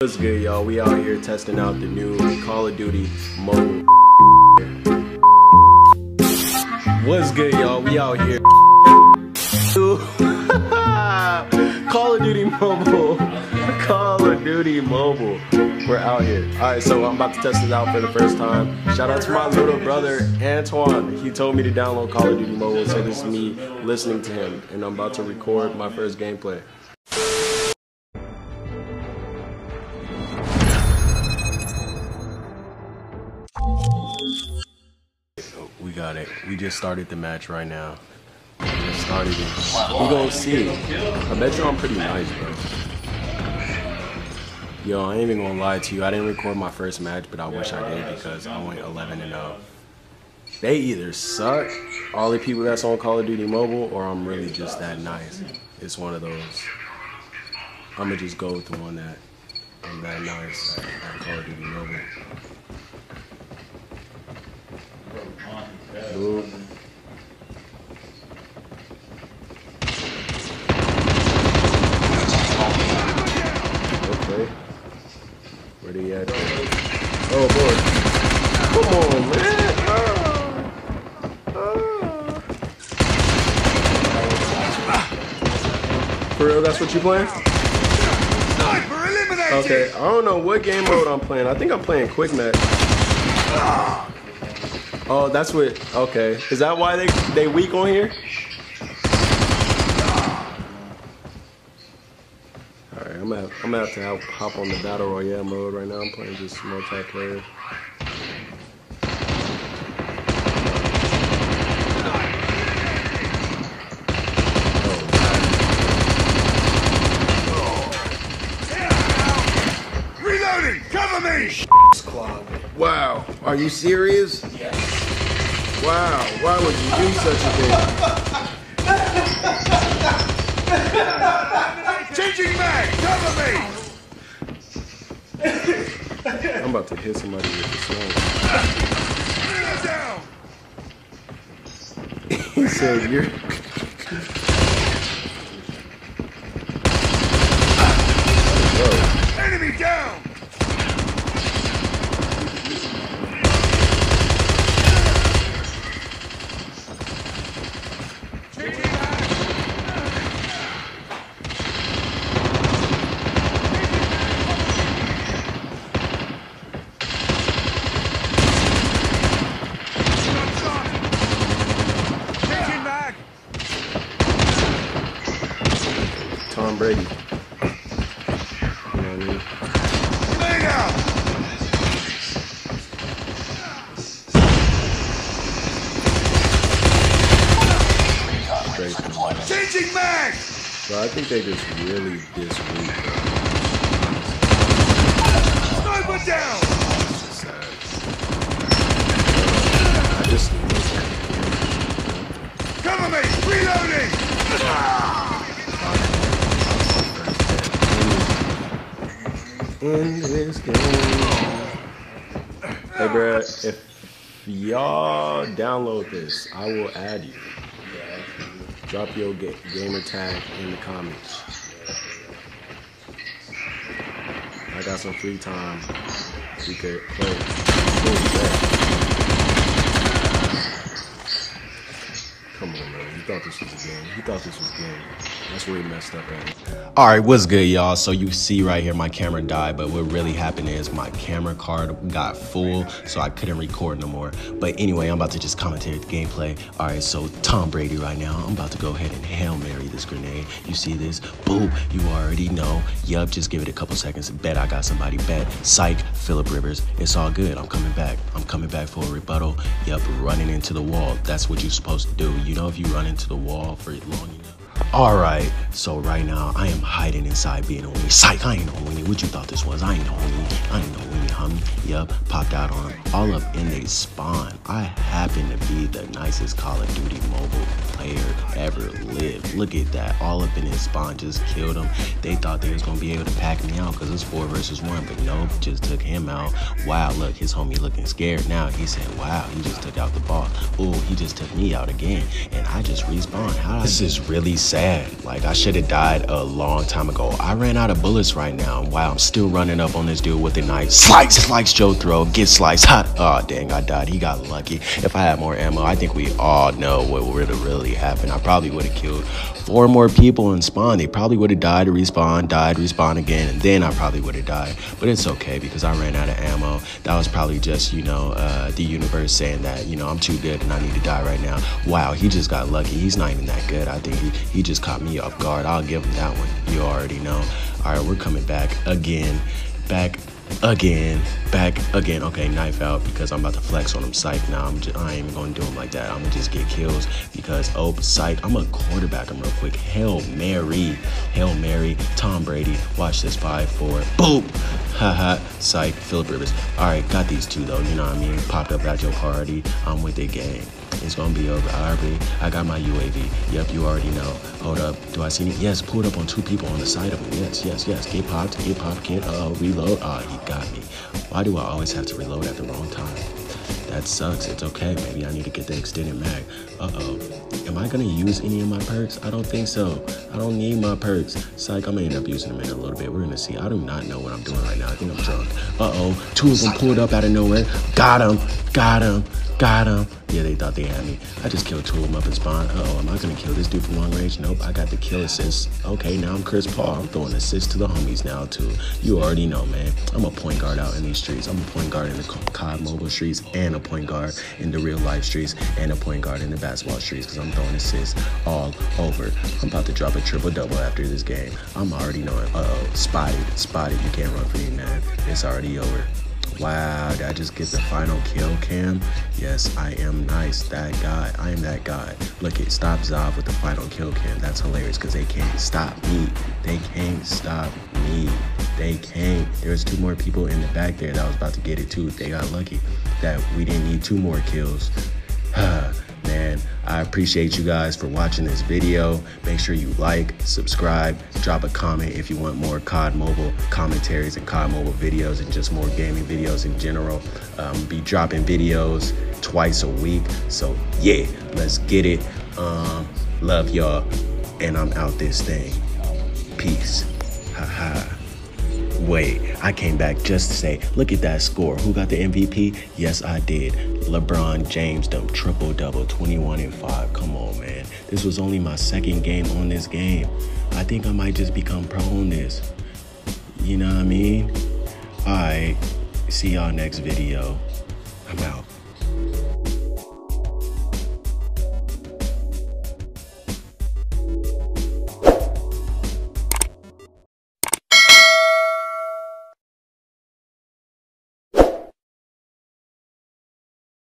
What's good, y'all? We out here testing out the new Call of Duty mode. What's good, y'all? We out here. Call of Duty Mobile. Call of Duty Mobile. We're out here. Alright, so I'm about to test this out for the first time. Shout out to my little brother, Antoine. He told me to download Call of Duty Mobile, so this is me listening to him. And I'm about to record my first gameplay. We got it. We just started the match right now. We just started it. We're gonna see. I bet you I'm pretty nice, bro. Yo, I ain't even gonna lie to you. I didn't record my first match, but I wish I did because I went 11-0. They either suck, all the people that's on Call of Duty Mobile, or I'm really just that nice. It's one of those. I'm gonna just go with the one that I'm that nice on Call of Duty Mobile. Ooh. Okay. Where do you at? Oh boy. Come on, man. For real, that's what you playing? Okay, I don't know what game mode I'm playing. I think I'm playing Quick Match. Oh, that's what, okay. Is that why they weak on here? All right, I'm gonna have to hop on the Battle Royale mode right now. I'm playing just multiplayer. Reloading, cover me! Wow, are you serious? Yes. Wow, why would you do such a thing? Changing back, cover me! I'm about to hit somebody with the sword. He said, you're... Whoa. Enemy down! Tom Brady. You know what I mean? Lay down. Changing back. So I think they just really this week. Sniper down. I just cover me. Reloading. In this game. Hey, bro, if y'all download this, I will add you. Drop your gamer tag in the comments. I got some free time. We could play. Come on, man. He thought this was a game. He thought this was a game. That's where he messed up at. All right, what's good, y'all? So you see right here, my camera died, but what really happened is my camera card got full, so I couldn't record no more. But anyway, I'm about to just commentate the gameplay. All right, so Tom Brady right now, I'm about to go ahead and Hail Mary this grenade. You see this? Boom, you already know. Yup, just give it a couple seconds. Bet I got somebody, bet. Psych, Philip Rivers. It's all good, I'm coming back. I'm coming back for a rebuttal. Yup, running into the wall. That's what you're supposed to do. You know if you run into the wall for long enough. All right, so right now I am hiding inside being Oni. Psych, I ain't Oni. What you thought this was? I ain't Oni. I ain't Oni. hung, yup, popped out on them, all up in they spawn. I happen to be the nicest Call of Duty mobile player ever lived. Look at that, all up in his spawn, just killed him. They thought they was gonna be able to pack me out because it's 4 versus 1, but nope, just took him out. Wow, look, his homie looking scared now. He said, wow, he just took out the boss. Oh, he just took me out again, and I just respawned. How this is really sad. Like, I should have died a long time ago. I ran out of bullets right now. Wow, I'm still running up on this dude with a knife. Slice Joe throat, get sliced. Hot. Oh, dang, I died. He got lucky. If I had more ammo, I think we all know what would have really happened. I probably would have killed 4 more people and spawned. They probably would have died, respawned, died, respawned again, and then I probably would have died. But it's okay because I ran out of ammo. That was probably just, you know, the universe saying that, you know, I'm too good and I need to die right now. Wow, he just got lucky. He's not even that good. I think he just caught me off guard. I'll give him that one. You already know. All right, we're coming back again, back again, back again. Okay, knife out because I'm about to flex on him. Psych. Now I ain't even gonna do him like that. I'm gonna just get kills because, oh, psych, I'm gonna quarterback him real quick. Hail Mary, Tom Brady. Watch this. 5-4. Boop. Haha. Psych. Philip Rivers. All right, got these two though. You know what I mean? Popped up at your party. I'm with the game. It's gonna be over. I got my UAV. Yep, you already know. Hold up. Do I see me? Yes, pulled up on 2 people on the side of him. Yes. Get popped, kid. Reload. Ah, he got me. Why do I always have to reload at the wrong time? That sucks. It's okay. Maybe I need to get the extended mag. Am I gonna use any of my perks? I don't think so. I don't need my perks. Psych, I'm gonna end up using them in a little bit. We're gonna see. I do not know what I'm doing right now. I think I'm drunk. 2 of them pulled up out of nowhere. Got him. Yeah, they thought they had me. I just killed 2 of them up in spawn. Am I gonna kill this dude from long range? Nope, I got the kill assist. Okay, now I'm Chris Paul. I'm throwing assists to the homies now too. You already know, man. I'm a point guard out in these streets. I'm a point guard in the COD mobile streets, and a point guard in the real life streets, and a point guard in the basketball streets, because I'm throwing assists all over. I'm about to drop a triple-double after this game. I'm already knowing. Spotted. You can't run for me, man. It's already over. Wow, did I just get the final kill cam? Yes, I am nice. That guy. I am that guy. Look, it stops off with the final kill cam. That's hilarious because they can't stop me. They can't. There's 2 more people in the back there that was about to get it too. They got lucky that we didn't need 2 more kills. Man, I appreciate you guys for watching this video. Make sure you like, subscribe, drop a comment if you want more COD Mobile commentaries and COD Mobile videos and just more gaming videos in general. Be dropping videos twice a week. So yeah, let's get it. Love y'all, and I'm out this thing. Peace. Haha. Wait, I came back just to say, look at that score. Who got the MVP? Yes, I did. LeBron James, them triple-double, 21 and 5. Come on, man. This was only my 2nd game on this game. I think I might just become pro on this. You know what I mean? All right. See y'all next video. I'm out.